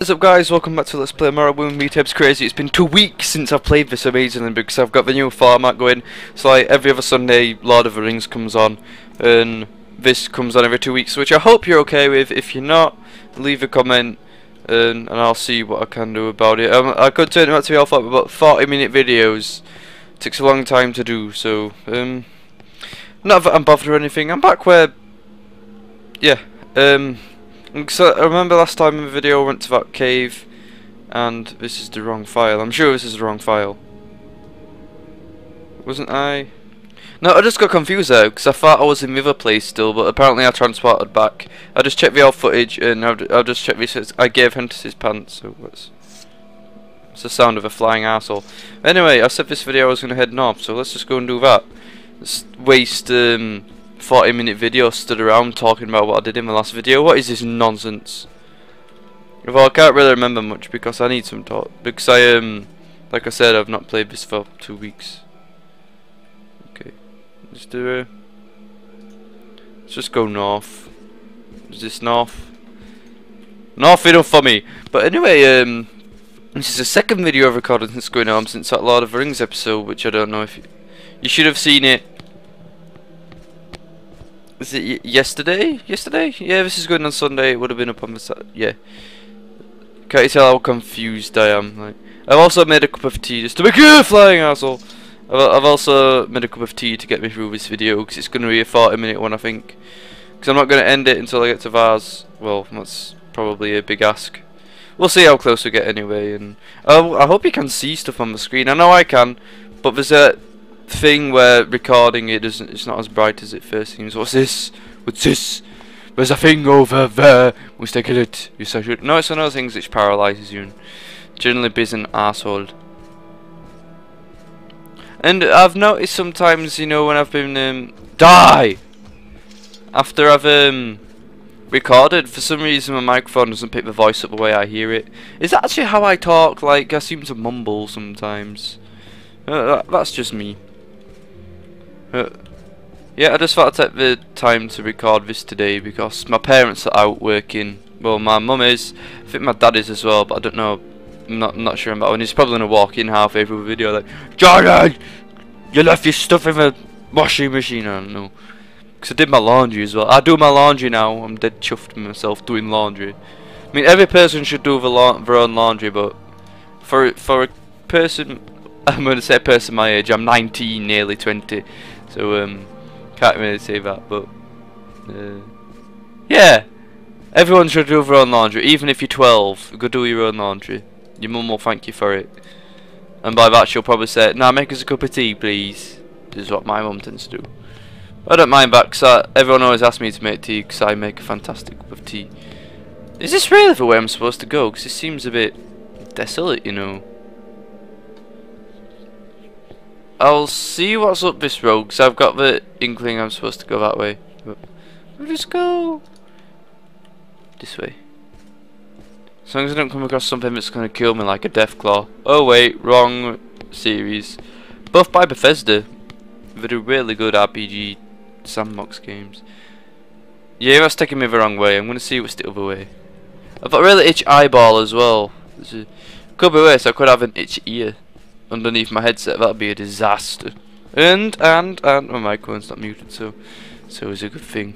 What's up, guys? Welcome back to Let's Play Morrowind. Me, TapersCrazy. It's been 2 weeks since I've played this amazingly because I've got the new format going. So like every other Sunday, Lord of the Rings comes on, and this comes on every 2 weeks, which I hope you're okay with. If you're not, leave a comment, and I'll see what I can do about it. I could turn it back to the Half-Life, but 40-minute videos takes a long time to do. So not that I'm bothered or anything. I'm back where, yeah. So I remember last time in the video I went to that cave, and this is the wrong file. I'm sure this is the wrong file. Wasn't I? No, I just got confused there because I thought I was in the other place still, but apparently I transported back. I just checked the old footage, and I'll just check this. I gave him his pants, so it's the sound of a flying arsehole. Anyway, I said this video I was going to head north, so let's just go and do that. Let's waste 40-minute video stood around talking about what I did in the last video. What is this nonsense? Well, I can't really remember much because I need some talk. Because like I said, I've not played this for 2 weeks. Okay, let's do it. Let's just go north. Is this north? North enough for me. But anyway, this is the second video I've recorded since going on since that Lord of the Rings episode, which I don't know if you should have seen it. Is it yesterday? Yesterday? Yeah, this is going on Sunday. It would have been up on the Saturday. Yeah. Can't you tell how confused I am? Like, I've also made a cup of tea just to make you a flying asshole. I've also made a cup of tea to get me through this video because it's going to be a 40-minute one, I think. Because I'm not going to end it until I get to Vars. Well, that's probably a big ask. We'll see how close we get anyway. And I hope you can see stuff on the screen. I know I can, but there's a thing where recording it doesn't, it's not as bright as it first seems. What's this? What's this? There's a thing over there. We're taking it. Yes, I should. No, it's one of those things which paralyzes you and generally is an arsehole. And I've noticed sometimes, you know, when I've been die after I've recorded, for some reason my microphone doesn't pick the voice up the way I hear it. Is that actually how I talk? Like, I seem to mumble sometimes. That's just me. Yeah, I just thought I'd take the time to record this today because my parents are out working. Well, my mum is. I think my dad is as well, but I don't know. I'm not sure about one. He's probably gonna walk in halfway through the video like, "Jordan, you left your stuff in the washing machine." I don't know. Because I did my laundry as well. I do my laundry now. I'm dead chuffed myself doing laundry. I mean, every person should do their own laundry, but for a person, I'm gonna say a person my age. I'm 19, nearly 20. So, can't really say that, but, yeah, everyone should do their own laundry, even if you're 12, go do your own laundry, your mum will thank you for it, and by that she'll probably say, "Nah, make us a cup of tea, please," this is what my mum tends to do. I don't mind that, because everyone always asks me to make tea, because I make a fantastic cup of tea. Is this really the way I'm supposed to go, because it seems a bit desolate, you know? I'll see what's up this road because I've got the inkling I'm supposed to go that way. But we'll just go this way. As long as I don't come across something that's going to kill me like a Deathclaw. Oh wait, wrong series. Both by Bethesda. They do really good RPG sandbox games. Yeah, that's taking me the wrong way. I'm going to see what's the other way. I've got a really itchy eyeball as well. Could be worse, I could have an itchy ear underneath my headset. That'd be a disaster. And my microphone's not muted, so it's a good thing.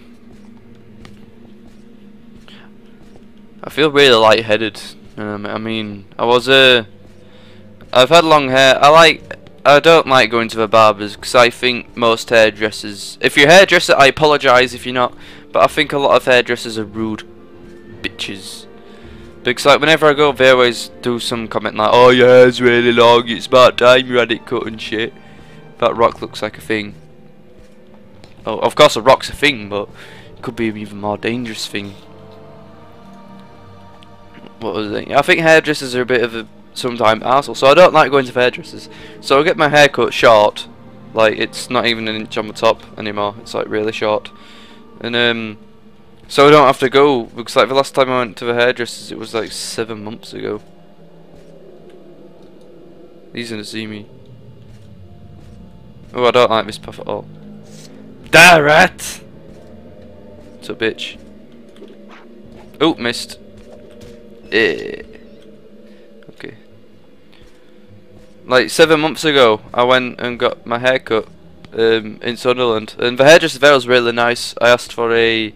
I feel really lightheaded. I mean, I've had long hair. I don't like going to the barbers because I think most hairdressers. If you're a hairdresser, I apologise if you're not. But I think a lot of hairdressers are rude bitches. Because like whenever I go, they always do some comment like, "Oh, your hair's really long, it's about time you had it cut and shit." That rock looks like a thing. Oh, of course a rock's a thing, but it could be an even more dangerous thing. What was it? I think hairdressers are a bit of a sometimes arsehole, so I don't like going to hairdressers. So I get my hair cut short, like it's not even an inch on the top anymore, it's like really short. And so I don't have to go, because like the last time I went to the hairdressers it was like 7 months ago. He's gonna see me. Oh, I don't like this path at all. Darat! What's up, bitch? Oh, missed. Eh. Like 7 months ago, I went and got my hair cut in Sunderland, and the hairdresser there was really nice. I asked for a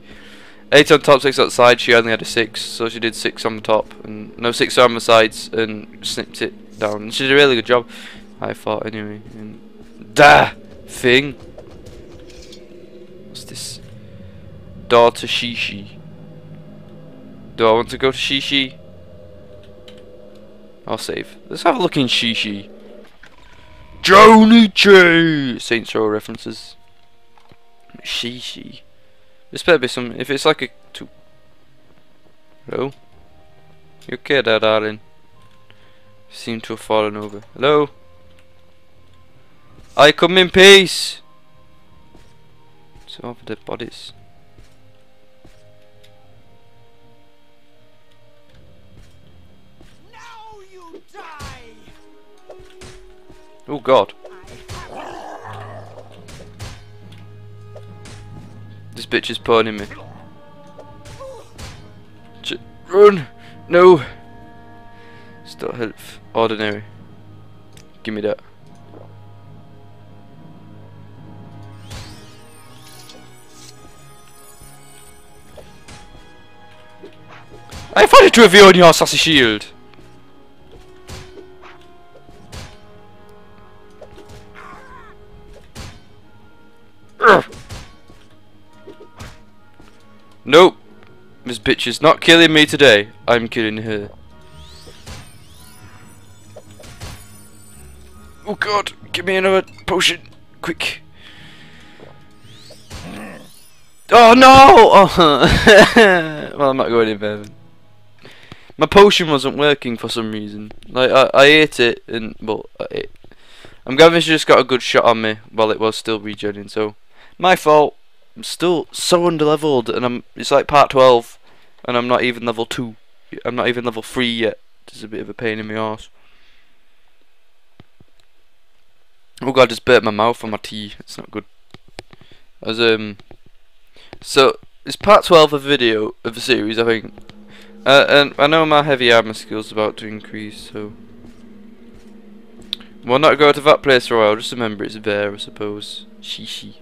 8 on top, 6 on the side. She only had a 6, so she did 6 on the top and no 6 on the sides, and snipped it down. And she did a really good job, I thought, anyway. And da thing. What's this? Door to Shishi. Do I want to go to Shishi? I'll save. Let's have a look in Shishi. Joni J. Saints Row references. Shishi. This better be some. If it's like a two. Hello. You okay there, darling? Seem to have fallen over. Hello. I come in peace. So over the bodies. Now you die. Oh God. This bitch is pointing me. Run! No! Still health. Ordinary. Give me that. I found it to have you on your sassy shield! Nope, this bitch is not killing me today. I'm killing her. Oh God, give me another potion, quick! Oh no! Oh. Well, I'm not going in there. My potion wasn't working for some reason. Like I ate it, and well, I'm glad she just got a good shot on me while it was still regenerating. So, my fault. I'm still so underleveled, and it's like part 12, and I'm not even level 2. I'm not even level 3 yet. It's a bit of a pain in my arse. Oh God, I just burnt my mouth on my tea. It's not good. As so it's part 12 of video of the series, I think. And I know my heavy armor skill's about to increase, so we'll not go to that place for a while. Just remember it's there, I suppose. Shishi.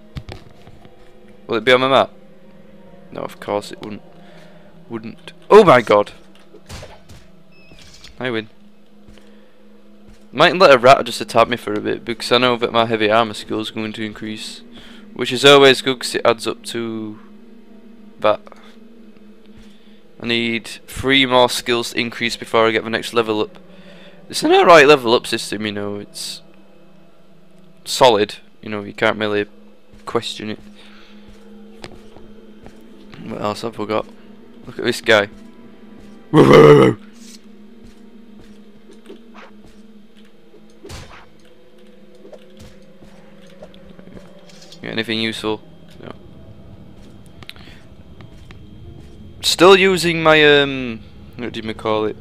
Will it be on my map? No, of course it wouldn't. Oh my God! I win. Might let a rat just attack me for a bit, because I know that my heavy armor skill is going to increase, which is always good because it adds up to that. I need 3 more skills to increase before I get the next level up. It's an alright level up system, you know. It's solid. You know, you can't really question it. What else have we got? Look at this guy. Anything useful? No. Still using my what do you call it?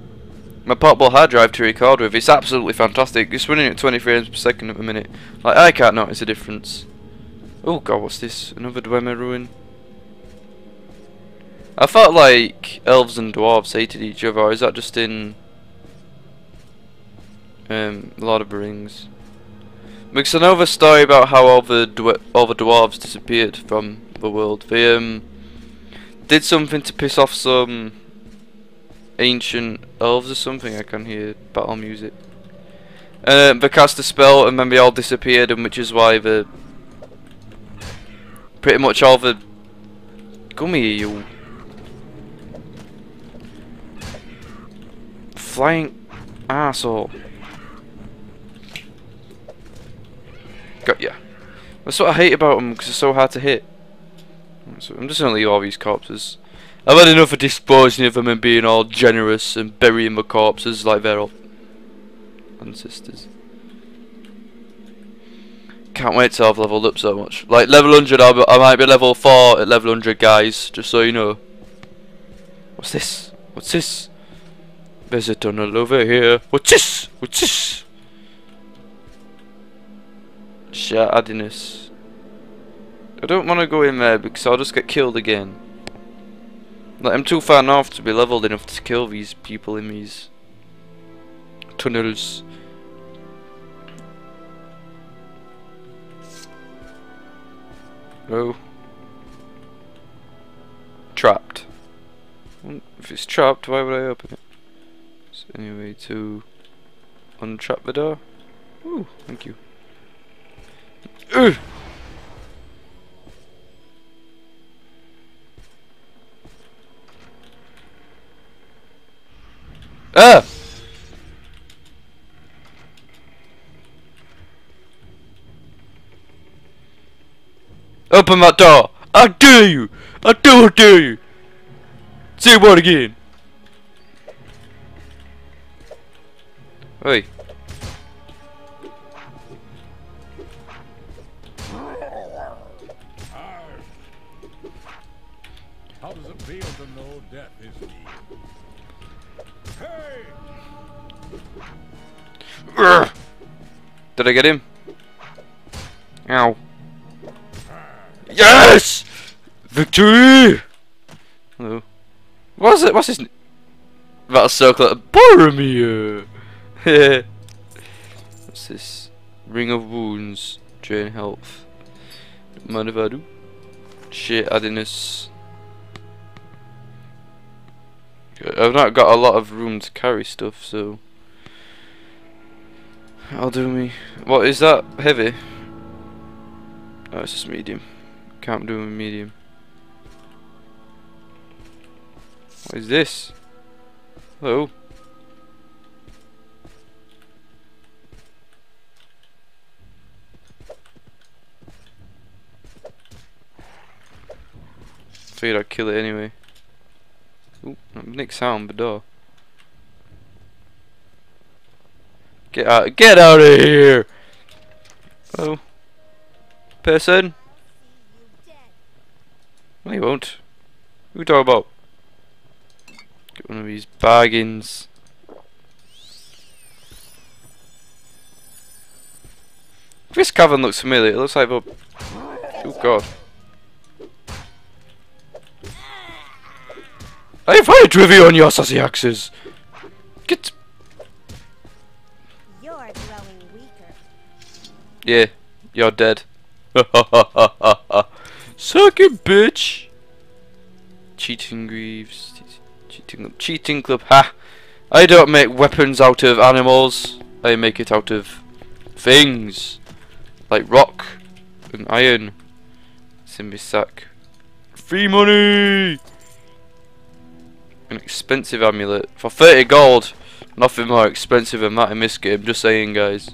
My portable hard drive to record with. It's absolutely fantastic. It's running at 20 frames per second at the minute. Like I can't notice a difference. Oh God, what's this? Another Dwemer ruin. I thought like elves and dwarves hated each other, or is that just in Lord of the Rings? Because I know the story about how all the dwarves disappeared from the world. They did something to piss off some ancient elves or something. I can hear battle music. They cast a spell and then they all disappeared, and which is why the pretty much all the gummy. Flying asshole. Got ya. That's what I hate about them, because they're so hard to hit. So I'm just gonna leave all these corpses. I've had enough of disposing of them and being all generous and burying the corpses like they're all ancestors. Can't wait till I've leveled up so much. Like level 100, I might be level 4 at level 100, guys. Just so you know. What's this? What's this? There's a tunnel over here. What's this? What's this? Shardiness. I don't want to go in there because I'll just get killed again. Like I'm too far north to be leveled enough to kill these people in these tunnels. No. Trapped. If it's trapped, why would I open it? So anyway, to untrap the door. Ooh, thank you. Ugh. Ah! Open that door! I dare you! I dare you! Say what again! Oi! How does it feel to know death is near? Hey! Urgh. Did I get him? Ow! Yes! Victory! Hello. What's it? What's his name? That's so close. Boromir! What's this? Ring of Wounds. Drain health. Don't mind if I do. Shit, addiness. I've not got a lot of room to carry stuff, so. I'll do me. What is that? Heavy? Oh, it's just medium. Can't do a medium. What is this? Hello. Figured I'd kill it anyway. Ooh, Nick sound the door. Get out of here. Hello. Person. No, you won't. Who you talking about? Get one of these bargains. This cavern looks familiar. It looks like a... Oh god. I fight with you on your sassy axes. Get. You're growing weaker. Yeah, you're dead. Suck it, bitch! Cheating Greaves. Cheating club. Ha! I don't make weapons out of animals. I make it out of things. Like rock and iron. It's in my sack. Free money! An expensive amulet. For 30 gold. Nothing more expensive than that in this game. Just saying, guys.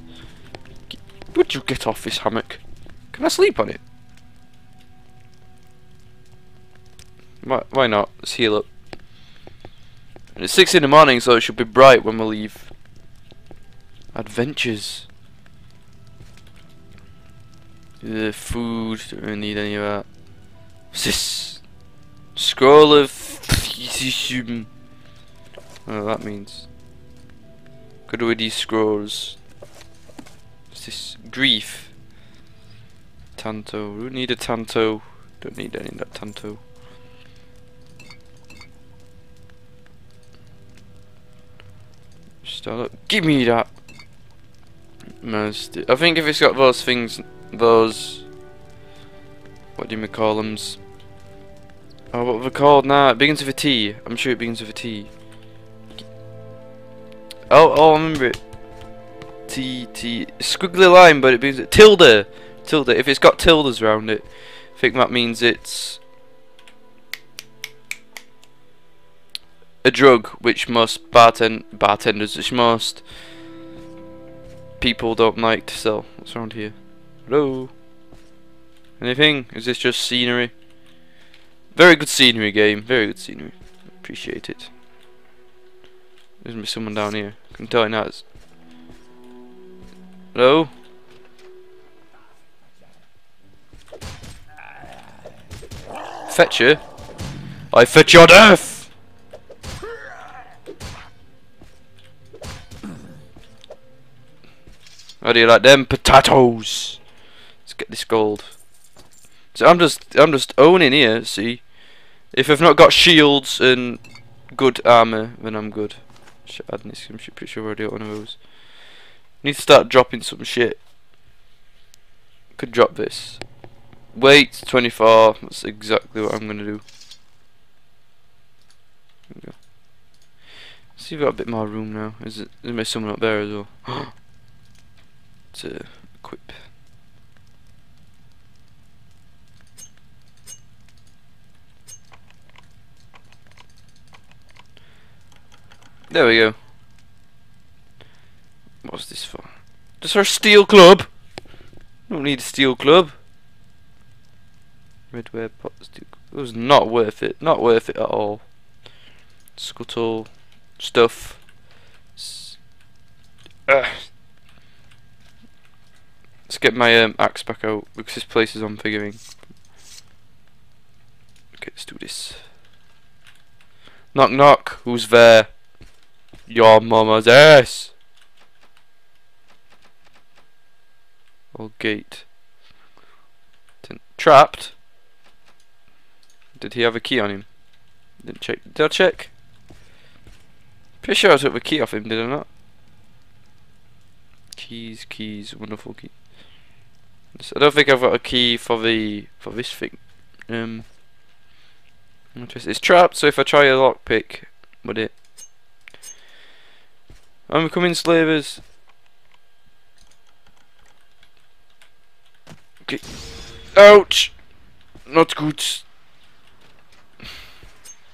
Would you get off this hammock? Can I sleep on it? Why not? Let's heal up. And it's 6 in the morning, so it should be bright when we leave. Adventures. Food. Don't need any of that. What's this? Scroll of. Oh, that means. Good with these scrolls. What's this? Grief. Tanto. We need a tanto. Don't need any of that tanto. Give me that. Most. I think if it's got those things, those. What do you call them? Oh, what are they called now? It begins with a T. I'm sure it begins with a T. Oh, I remember it. T. Squiggly line, but it begins with tilde. Tilde. If it's got tildes around it, I think that means it's a drug, which most bartenders, which most people don't like to sell. What's around here? Hello? Anything? Is this just scenery? Very good scenery game. Very good scenery. Appreciate it. There's gonna be someone down here. I can tell you now. It's hello? Fetch her? I fetch your death! How do you like them potatoes? Let's get this gold. So I'm just owning here. See, if I've not got shields and good armor, then I'm good. Shit, I'm pretty sure I already got one of those. Need to start dropping some shit. Could drop this. Wait, 24. That's exactly what I'm gonna do. There we go. See, we've got a bit more room now. Is there someone up there as well? To equip. There we go. What's this for? Just our steel club. Don't need a steel club. Redware pot steel. It was not worth it. Not worth it at all. Scuttle stuff. Let's get my axe back out because this place is unforgiving. Okay, let's do this. Knock knock. Who's there? Your mama's ass. Old gate. Trapped. Did he have a key on him? Didn't check. Did I check? Pretty sure I took the key off him, did I not? Keys, keys, wonderful key. I don't think I've got a key for the this thing. It's trapped, so if I try a lockpick with it. I'm becoming slavers. Okay. Ouch! Not good.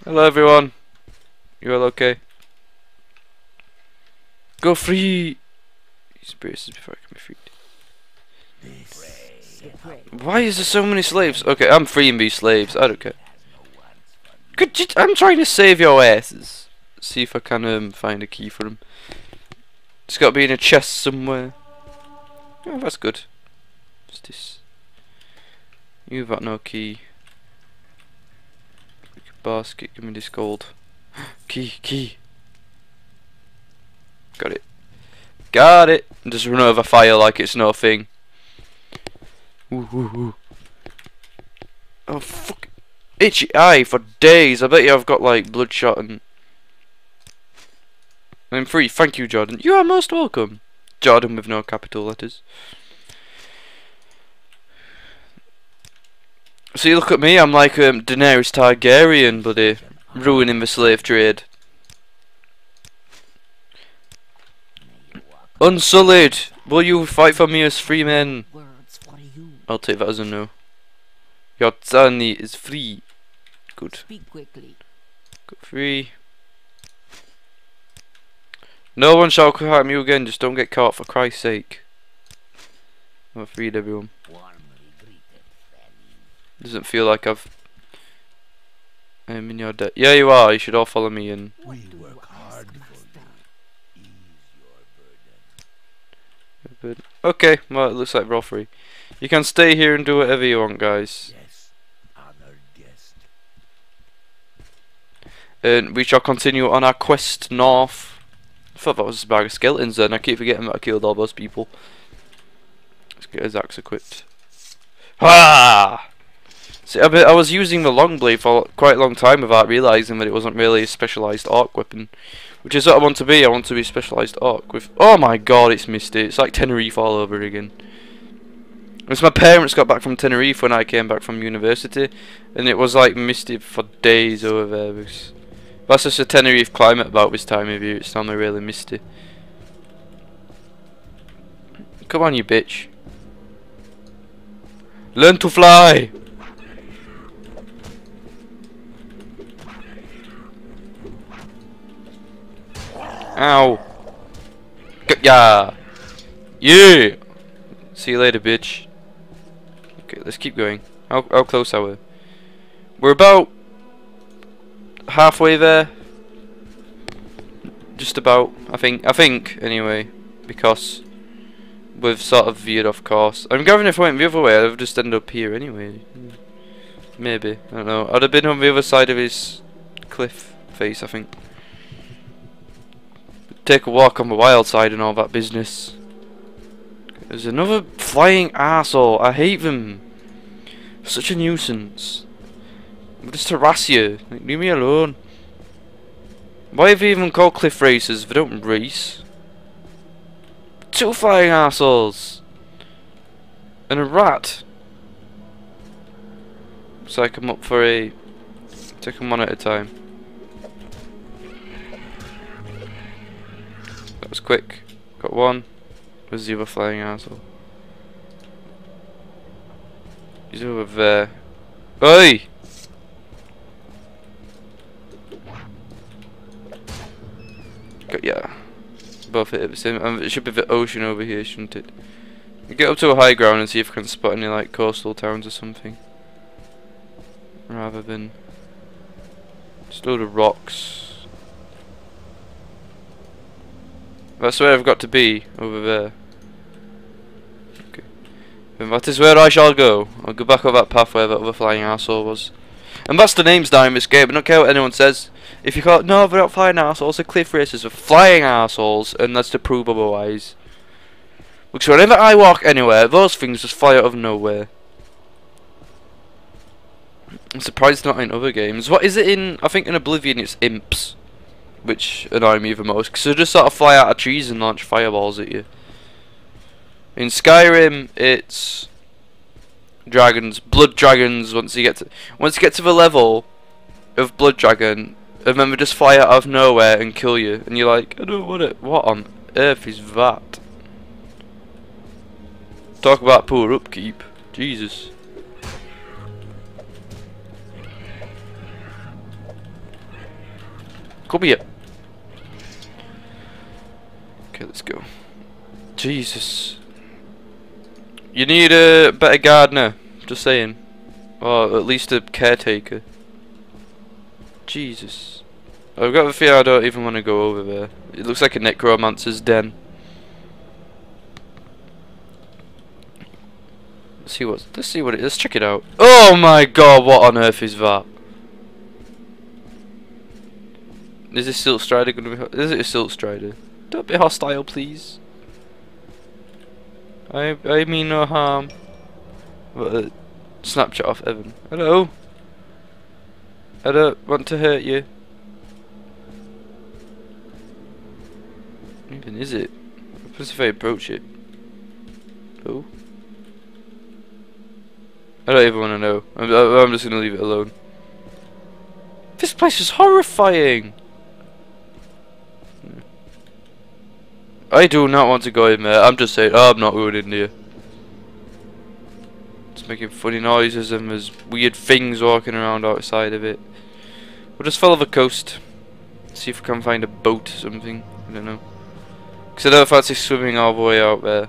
Hello everyone. You all okay? Go free! Use braces before I can be freed. Why is there so many slaves? Okay, I'm freeing these slaves. I don't care. Could you I'm trying to save your asses. See if I can find a key for them. It's got to be in a chest somewhere. Oh, that's good. What's this? You've got no key. Basket, give me this gold. Key, key. Got it. Got it. And just run over fire like it's no thing. Ooh, ooh, ooh. Oh fuck! Itchy eye for days. I bet you I've got like bloodshot and. I'm free. Thank you, Jordan. You are most welcome. Jordan with no capital letters. So you look at me, I'm like Daenerys Targaryen, buddy, ruining the slave trade. Unsullied, will you fight for me as free men? I'll take that as a no. Your Tani is free. Good. Good free. No one shall harm you again, just don't get caught for Christ's sake. I've freed everyone. Doesn't feel like I've. I'm in your debt. Yeah, you are. You should all follow me in. We work hard for you. Ease your burden. Okay, well, it looks like we're all free. You can stay here and do whatever you want, guys. Yes, honored guest. And we shall continue on our quest north. I thought that was a bag of skeletons then. I keep forgetting that I killed all those people. Let's get his axe equipped. Ha! See, I was using the long blade for quite a long time without realising that it wasn't really a specialised orc weapon, which is what I want to be. I want to be a specialised orc with... Oh my god, it's misty. It's like Tenerife all over again. It's my parents got back from Tenerife when I came back from university, and it was like misty for days over there. Because that's just a Tenerife climate about this time of year. It's normally really misty. Come on, you bitch. Learn to fly! Ow. Yeah. Yeah. See you later, bitch. Okay, let's keep going. How close are we? We're about halfway there. Just about, I think. I think anyway, because we've sort of veered off course. I'm going if I went the other way, I'd just end up here anyway. Maybe, I don't know. I'd have been on the other side of his cliff face, I think. Take a walk on the wild side and all that business. There's another flying arsehole. I hate them. Such a nuisance. I'll just harass you. Like, leave me alone. Why are they even called cliff racers? They don't race. Two flying arseholes. And a rat. Psych them up for a... Take them one at a time. That was quick. Got one. Where's the other flying asshole? He's over there. Oi! Got yeah. Both hit at the same time. It should be the ocean over here, shouldn't it? We get up to a high ground and see if we can spot any like coastal towns or something. Rather than just a load of rocks. That's where I've got to be, over there. Okay. And that is where I shall go. I'll go back up that path where that other flying arsehole was. And that's the names down in this game, I don't care what anyone says. If you call it, no, they're not flying arseholes, they're cliff racers, they're flying arseholes, and that's to prove otherwise. Because whenever I walk anywhere, those things just fly out of nowhere. I'm surprised not in other games. What is it in, I think in Oblivion it's imps, which annoy me the most, because they just sort of fly out of trees and launch fireballs at you. In Skyrim it's dragons, blood dragons. Once you get to the level of blood dragon, and then they just fly out of nowhere and kill you, and you're like, I don't want it. What on earth is that? Talk about poor upkeep, Jesus. Come here. Okay, let's go. Jesus. You need a better gardener, just saying. Or at least a caretaker. Jesus. I've got the feeling I don't even want to go over there. It looks like a necromancer's den. Let's see what it is. Let's check it out. Oh my god, what on earth is that? Is this Silt Strider gonna be? Is it a Silt Strider? Don't be hostile, please. I mean no harm. Snapchat off Evan. Hello. I don't want to hurt you. What even is it? What happens if I approach it? Oh. I don't even want to know. I'm just gonna leave it alone. This place is horrifying. I do not want to go in there, I'm just saying, I'm not going in there. It's making funny noises and there's weird things walking around outside of it. We'll just follow the coast. See if we can find a boat or something, I don't know. Because I don't fancy swimming all the way out there.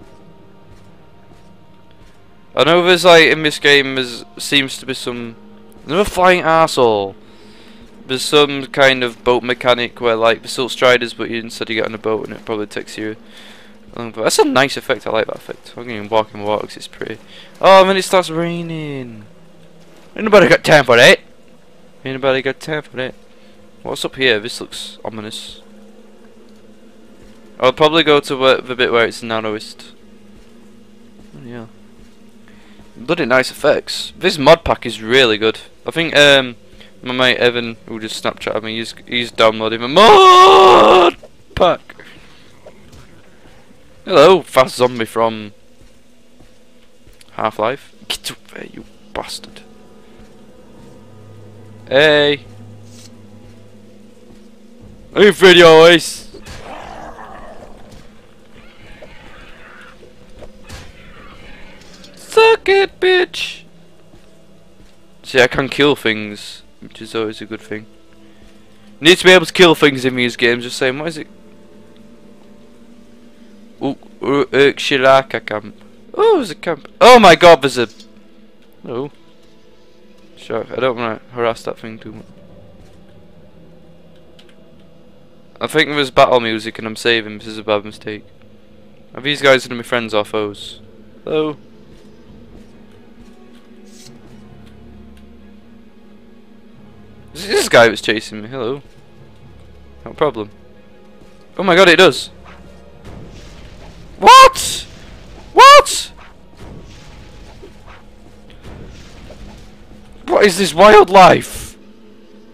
I know there's like, in this game, there seems to be some... Another flying arsehole. There's some kind of boat mechanic where like the Silt Striders, but instead you get on a boat and it probably takes you along. But that's a nice effect, I like that effect. I'm going to walk in water because it's pretty. Oh, and then it starts raining. Ain't nobody got time for that. Ain't nobody got time for that. What's up here? This looks ominous. I'll probably go to the bit where it's narrowest. Oh, yeah. Bloody nice effects. This mod pack is really good. I think my mate Evan, who just Snapchat at me, he's downloading a mod pack. Hello, fast zombie from Half-Life. Get up there, you bastard. Hey. Are you afraid of your voice? Suck it, bitch. See, I can kill things, which is always a good thing. You need to be able to kill things in these games, just saying. What is it? Urk-Shiraka camp. Oh, there's a camp. Oh my god, there's a... Oh. Sure, I don't want to harass that thing too much. I think there's battle music and I'm saving. This is a bad mistake. Are these guys going to be friends or foes? Hello? Is it this guy that's chasing me? Hello. No problem. Oh my god, it does. What? What? What is this wildlife?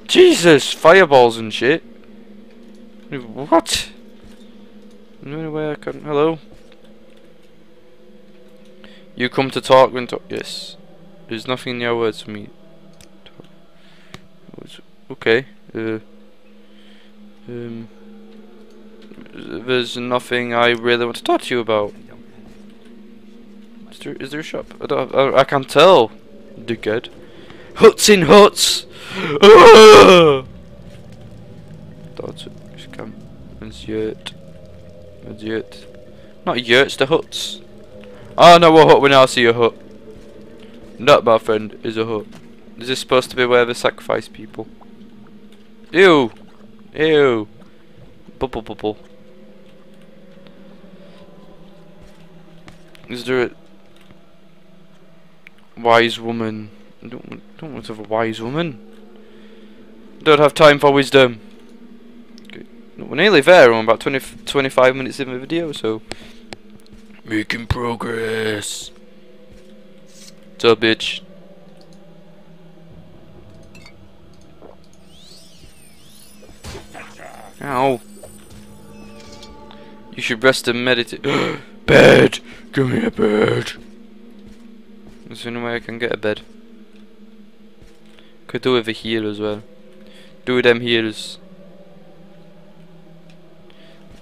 Jesus, fireballs and shit. What? No way I can. Hello. You come to talk when talk. Yes. There's nothing in your words for me. Okay. There's nothing I really want to talk to you about. Is there a shop? I can't tell. Dickhead. Huts in huts! That's scam. It's yurt. It's yurt. Not yurts, the huts. I know a hut when I see a hut. That, my friend, is a hut. Is this supposed to be where they sacrifice people? Ew! Ew! Bubble bubble. Is there a wise woman? I don't want to have a wise woman. Don't have time for wisdom. Okay. We're nearly there. We're about 25 minutes in the video, so making progress. What's up, bitch? Ow. You should rest and meditate. Bed! Give me a bed! Is there any way I can get a bed? Could do with a heal as well. Do with them heals.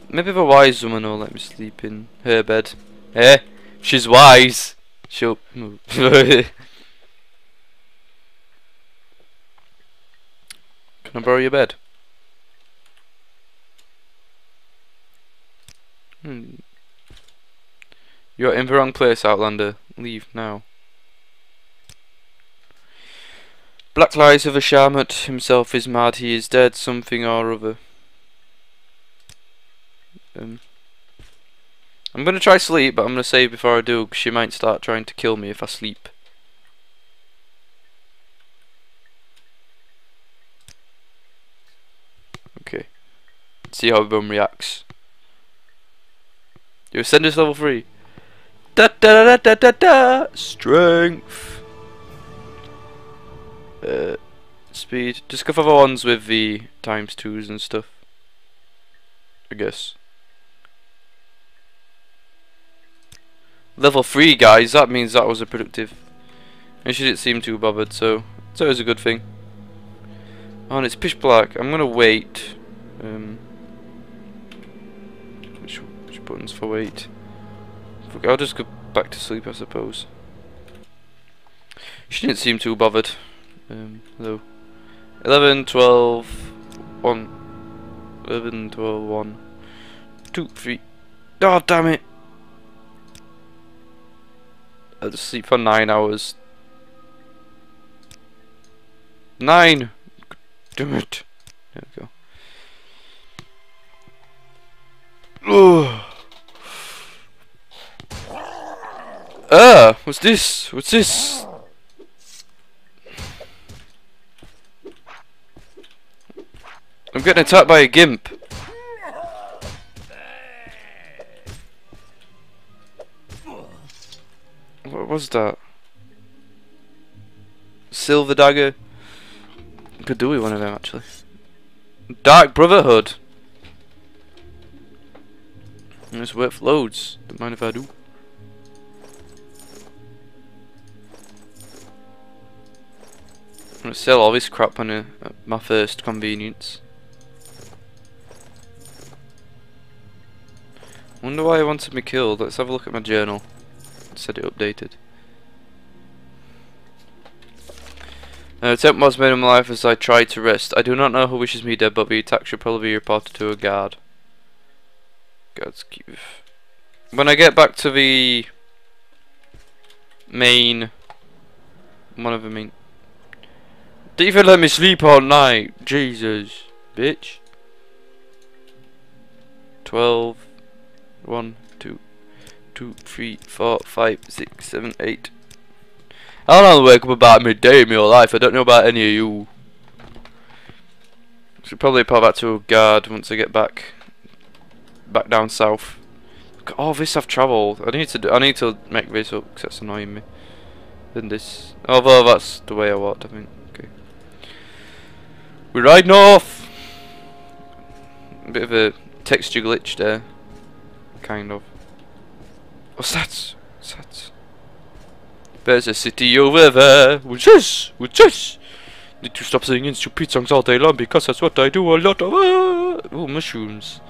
Maybe the wise woman will let me sleep in her bed. Eh? She's wise! She'll... Can I borrow your bed? You're in the wrong place, Outlander. Leave now. Black lies of a Sharmut. Himself is mad. He is dead. Something or other. I'm going to try sleep, but I'm going to save before I do, because she might start trying to kill me if I sleep. Okay. Let's see how everyone reacts. You ascend us level 3. Da da da da da da. Strength. Speed. Discover the ones with the ×2s and stuff, I guess. Level 3, guys. That means that was a productive. And she didn't seem too bothered, so it's always a good thing. Oh, and it's pitch black. I'm gonna wait. Which buttons for wait? I'll just go back to sleep, I suppose. She didn't seem too bothered, though. 11, 12, 1. 11, 12, 1. 2, 3. Oh, damn it! I'll just sleep for 9 hours. 9! Damn it! There we go. What's this? What's this? I'm getting attacked by a gimp. What was that? Silver dagger. Could do with one of them actually. Dark Brotherhood. It's worth loads. Don't mind if I do. I'm gonna sell all this crap on at my first convenience. Wonder why I wanted me killed. Let's have a look at my journal. It said it updated. An attempt was made on my life as I tried to rest. I do not know who wishes me dead, but the attack should probably be reported to a guard. God's cute. When I get back to the main, one of the main. Don't even let me sleep all night, Jesus, bitch. 12, 1, 2, 2, 3, 4, 5, 6, 7, 8. I don't know, wake up about midday in my life. I don't know about any of you. Should probably pop that to a guard once I get back. Back down south. Look at all this I've travelled. I need to make this up because that's annoying me. Then this, although that's the way I walked, I think. Okay. We ride north. A bit of a texture glitch there, kind of. Oh, stats, stats. There's a city over there. What's this? What's this? Need to stop singing stupid songs all day long because that's what I do a lot of. Oh, mushrooms.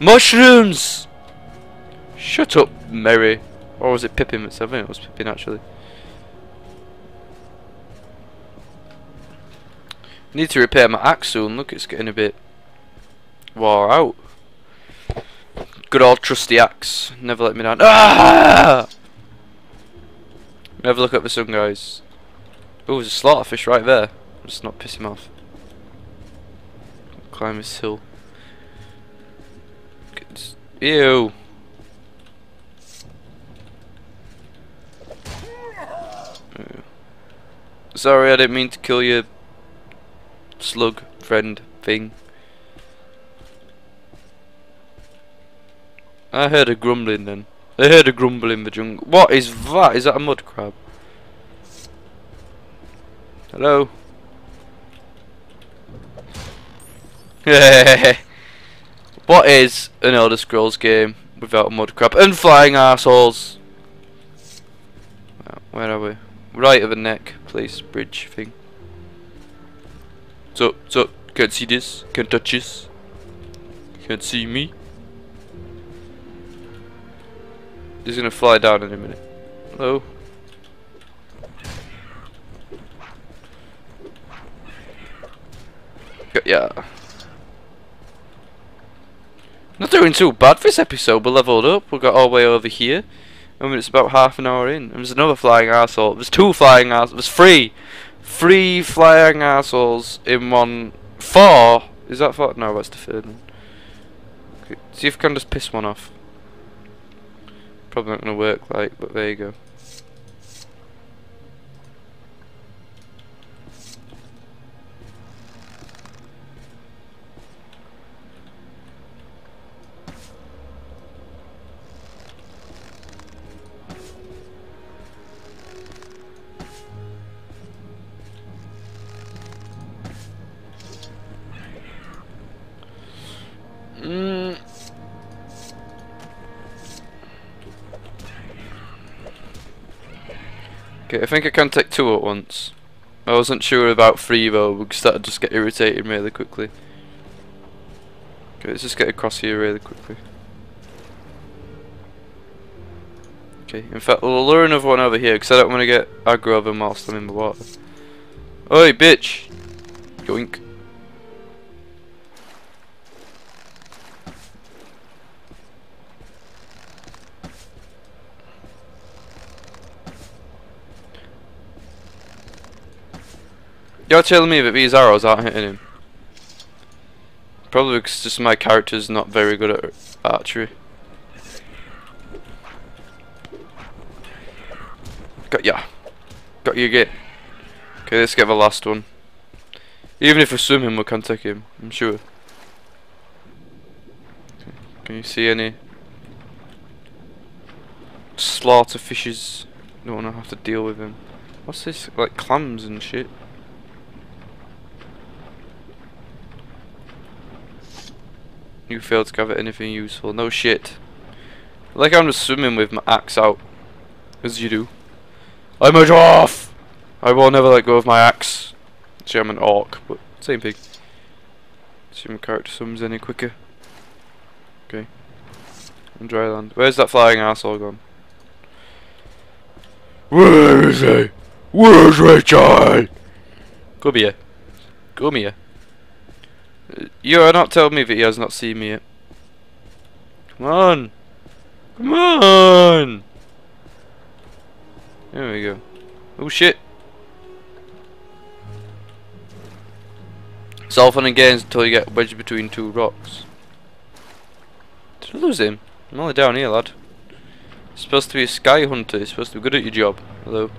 Mushrooms! Shut up, Mary. Or was it Pippin? I think it was Pippin actually. Need to repair my axe soon. Look, it's getting a bit wore out. Good old trusty axe. Never let me down. Ah! Never look at the sun, guys. Oh, there's a slaughterfish right there. I'm just not pissing him off. Climb this hill. Ew. Sorry, I didn't mean to kill your slug friend thing. I heard a grumbling then. I heard a grumble in the jungle. What is that? Is that a mud crab? Hello? What is an Elder Scrolls game without a mud crab and flying arseholes? Where are we? Right of the neck, place, bridge thing. So, can't see this, can't touch this, can't see me. He's gonna fly down in a minute. Hello. Yeah. Not doing too bad for this episode. We leveled up. We got all the way over here. I mean, it's about half an hour in. And there's another flying arsehole. There's two flying arseholes. There's three. Three flying arseholes in one. Four. Is that four? No, that's the third one. Okay. See if I can just piss one off. Probably not going to work, like, but there you go. Okay, I think I can take two at once. I wasn't sure about three though, because that'd just get irritated really quickly. Okay, let's just get across here really quickly. Okay, in fact, we'll lure another one over here, because I don't want to get aggro of them whilst I'm in the water. Oi, bitch! Yoink. You're telling me that these arrows aren't hitting him? Probably because just my character's not very good at archery. Got ya. Got you again. Okay, let's get the last one. Even if we're swimming, we can take him, I'm sure. Can you see any slaughter fishes? Don't want to have to deal with them. What's this? Like clams and shit. You failed to gather anything useful. No shit. Like I'm just swimming with my axe out. As you do. I'm a dwarf! I will never let go of my axe. See, I'm an orc, but same thing. See if my character swims any quicker. Okay. On dry land. Where's that flying arsehole gone? Where is he? Where's Richard? Come here. Come here. You are not telling me that he has not seen me yet. Come on! Come on! There we go. Oh shit! It's all fun and games until you get wedged between two rocks. Did I lose him? I'm only down here, lad. You're supposed to be a sky hunter, you're supposed to be good at your job. Hello.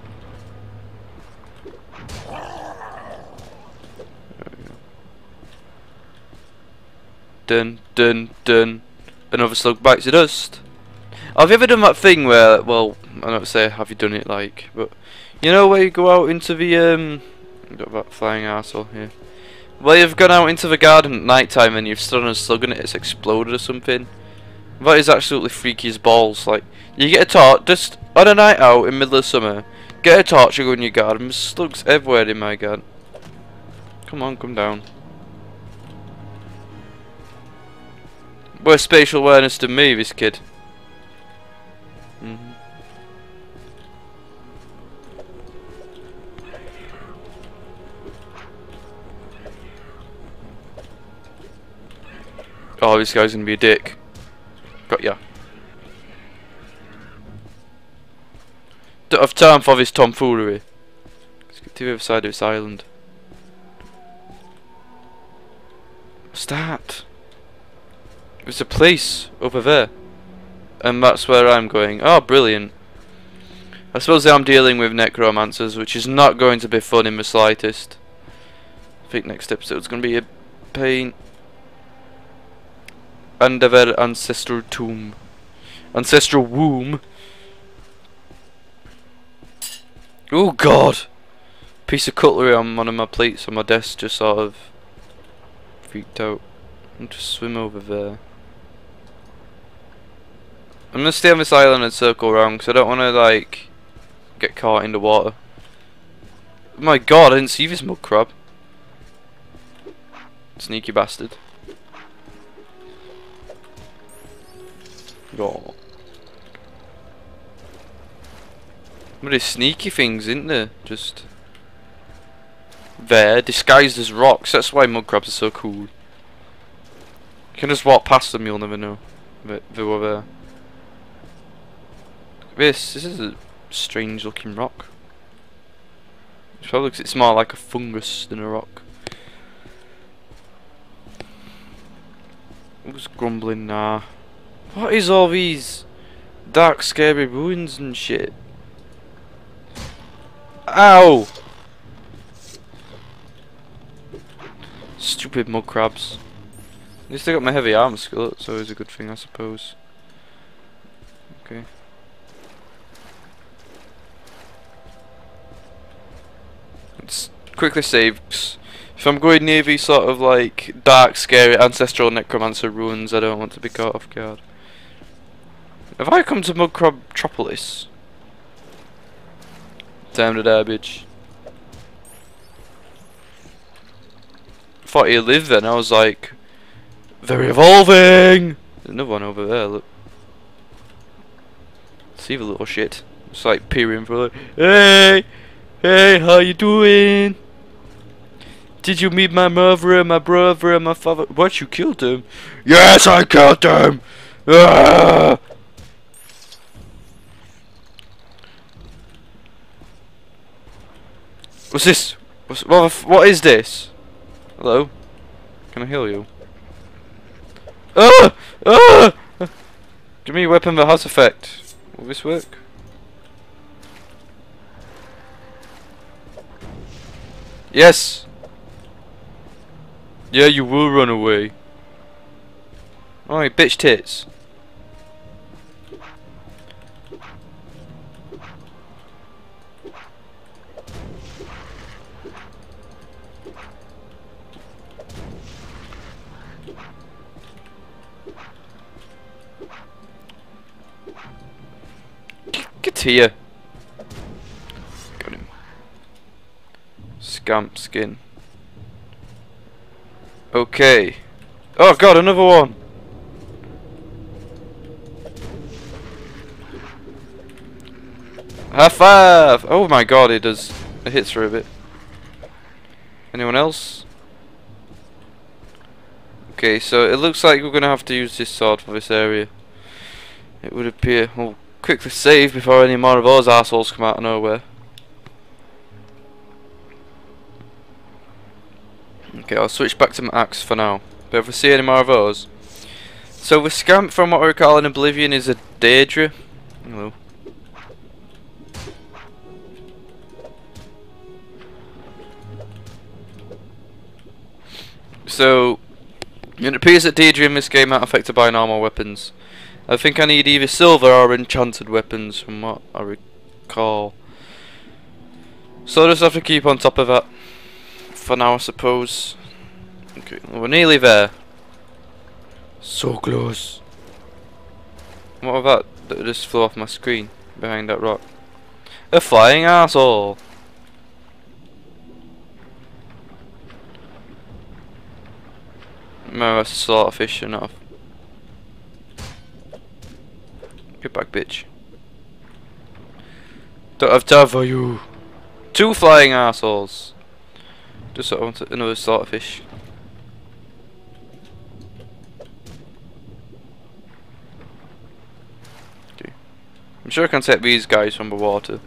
Dun dun dun. Another slug bites the dust. Have you ever done that thing where, well, I don't say have you done it like, but you know where you go out into the got that flying arsehole here. Well, you've gone out into the garden at night time and you've stood on a slug and it's exploded or something. That is absolutely freaky as balls. Like, you get a torch just on a night out in the middle of summer. Get a torch, you go in your garden. There's slugs everywhere in my garden. Come on, come down. Worse spatial awareness than me, this kid. Mm-hmm. Oh, this guy's gonna be a dick. Got ya. Don't have time for this tomfoolery. Let's get to the other side of this island. What's that? There's a place over there. And that's where I'm going. Oh, brilliant. I suppose I'm dealing with necromancers, which is not going to be fun in the slightest. I think next episode's going to be a pain. Under their ancestral tomb. Ancestral womb. Oh god! Piece of cutlery on one of my plates on my desk just sort of freaked out. I'll just swim over there. I'm gonna stay on this island and circle around because I don't wanna like get caught in the water. My god, I didn't see this mud crab. Sneaky bastard. Oh. What are sneaky things, isn't there? Just there, disguised as rocks. That's why mud crabs are so cool. You can just walk past them, you'll never know they were there. This is a strange looking rock. It probably looks, it's more like a fungus than a rock. Who's grumbling now? What is all these dark, scary ruins and shit? Ow! Stupid mud crabs. At least I got my heavy armor skill, that's always a good thing, I suppose. Okay. Let's quickly save. If I'm going near these sort of like dark, scary, ancestral necromancer ruins, I don't want to be caught off guard. Have I come to Mud Crab Metropolis? Time to die, bitch. Thought you lived there, and I was like, they're evolving! There's another one over there, look. See the little shit. It's like peering for like, hey! Hey, how you doing? Did you meet my mother and my brother and my father? What, you killed him? Yes, I killed him! Ah! What's this? What is this? Hello? Can I heal you? Ah! Ah! Give me a weapon that has effect. Will this work? Yes! Yeah, you will run away. Alright, bitch tits. Get here. Got him. Scamp skin. Okay. Oh god, another one! High five! Oh my god, it does. It hits for a bit. Anyone else? Okay, so it looks like we're gonna have to use this sword for this area. It would appear. We'll quickly save before any more of those assholes come out of nowhere. Okay, I'll switch back to my axe for now. But if we see any more of those. So the scamp from what we call in Oblivion is a Daedra. Hello. So it appears that Daedra in this game aren't affected by normal weapons. I think I need either silver or enchanted weapons from what I recall. So I'll just have to keep on top of that. For now, I suppose. Okay, we're nearly there. So close. What about that? That just flew off my screen behind that rock. A flying asshole. No, that's a slaughterfish, enough. Get back, bitch. Don't have time for you. Two flying assholes. Just so I want another slaughterfish. Okay. I'm sure I can take these guys from the water.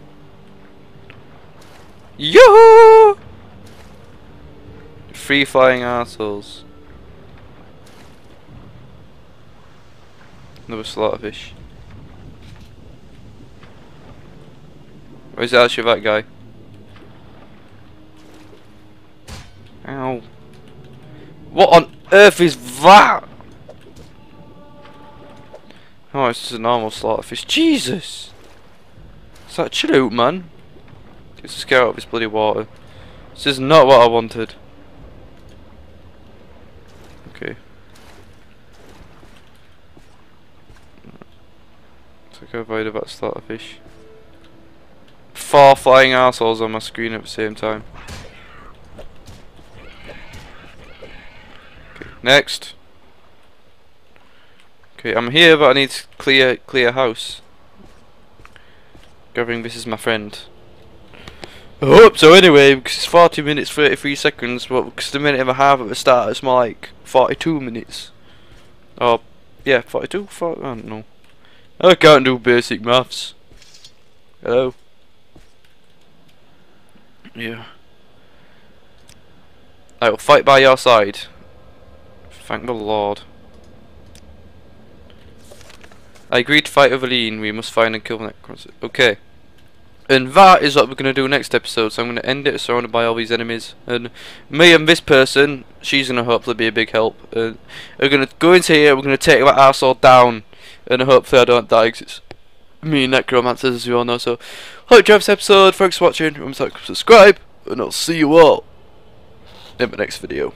Yoo-hoo! Three flying assholes. Another slaughterfish. Where's the actually that guy? Ow. What on earth is that? Oh, it's just a normal slaughterfish. Jesus! It's that chill out, man. It's a scare out of this bloody water. This is not what I wanted. Okay. So I can avoid that slaughterfish. 4 flying assholes on my screen at the same time. Okay, next. Okay, I'm here, but I need to clear house. Gathering this is my friend. I hope so anyway, because it's 40 minutes 33 seconds, but because the minute and a half at the start, it's more like 42 minutes. Or, yeah, 42? 40, I don't know. I can't do basic maths. Hello? Yeah. I will fight by your side. Thank the Lord. I agreed to fight Oblivion. We must find and kill the necromancer. Okay. And that is what we're going to do next episode. So I'm going to end it surrounded by all these enemies. And me and this person, she's going to hopefully be a big help. We're going to go into here. We're going to take that arsehole down. And hopefully I don't die. Me and necromancers, as you all know, so hope you enjoyed this episode. Thanks for watching, remember to subscribe, and I'll see you all in the next video.